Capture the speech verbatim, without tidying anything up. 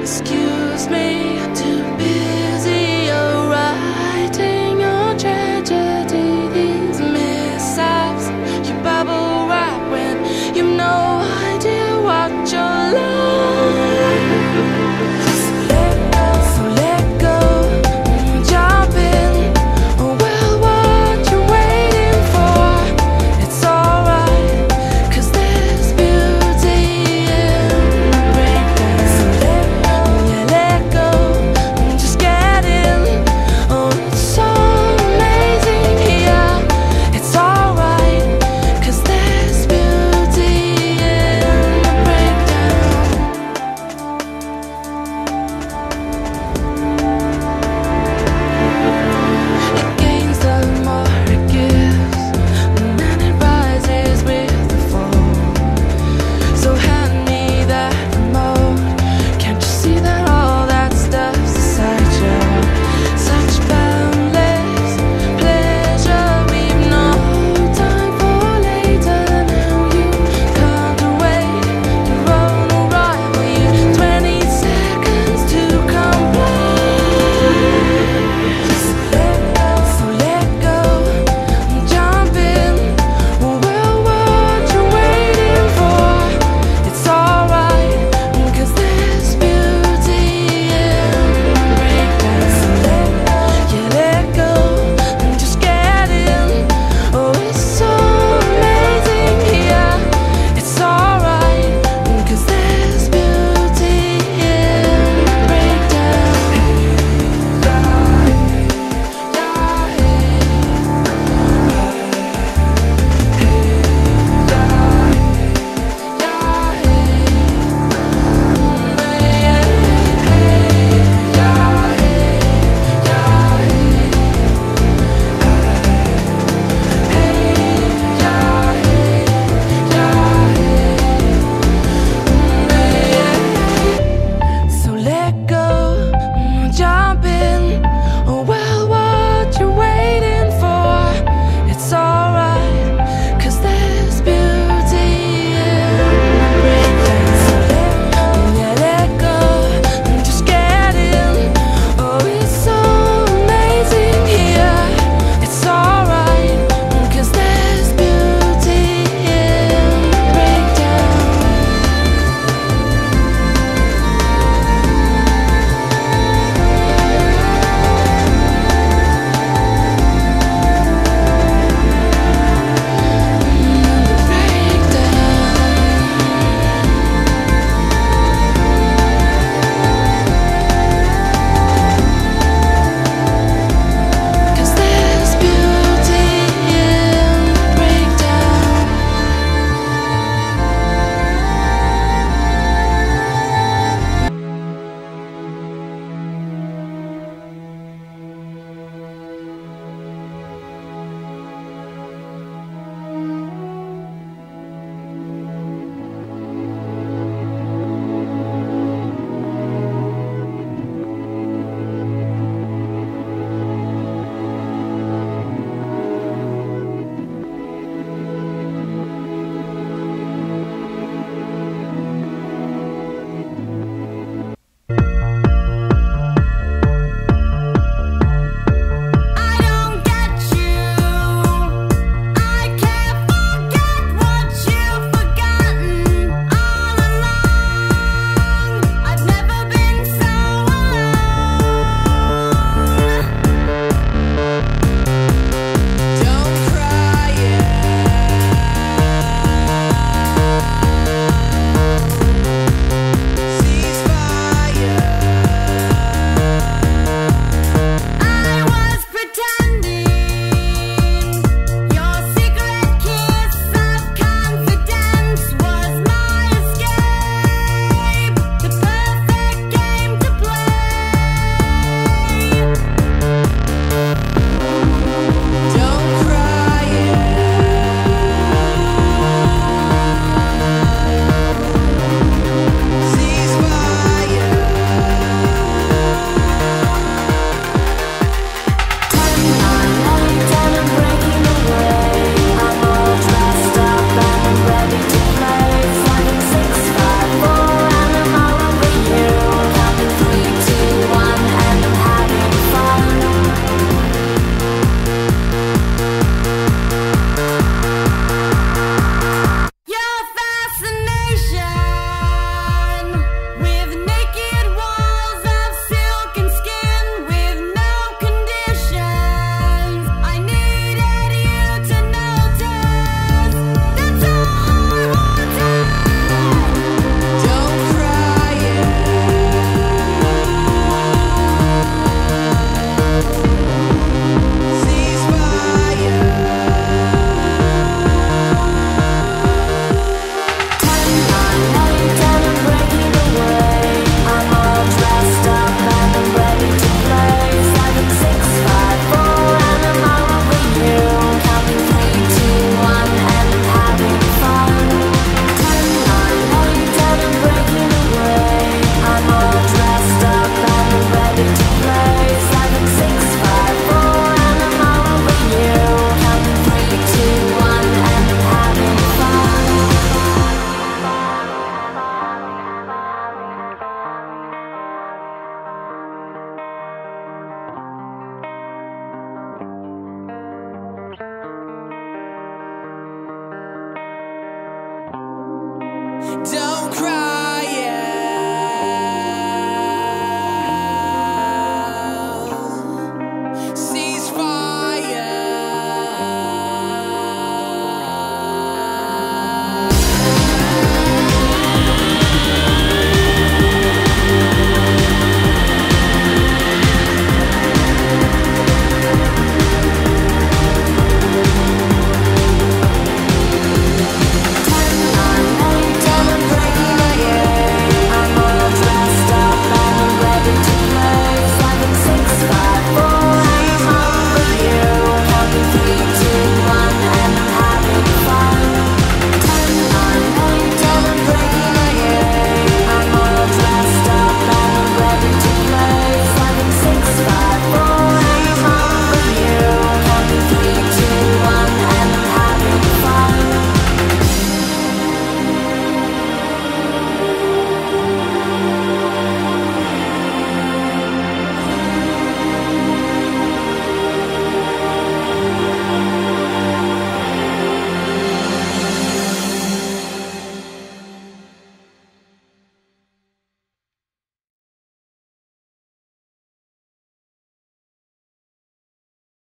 Excuse me to be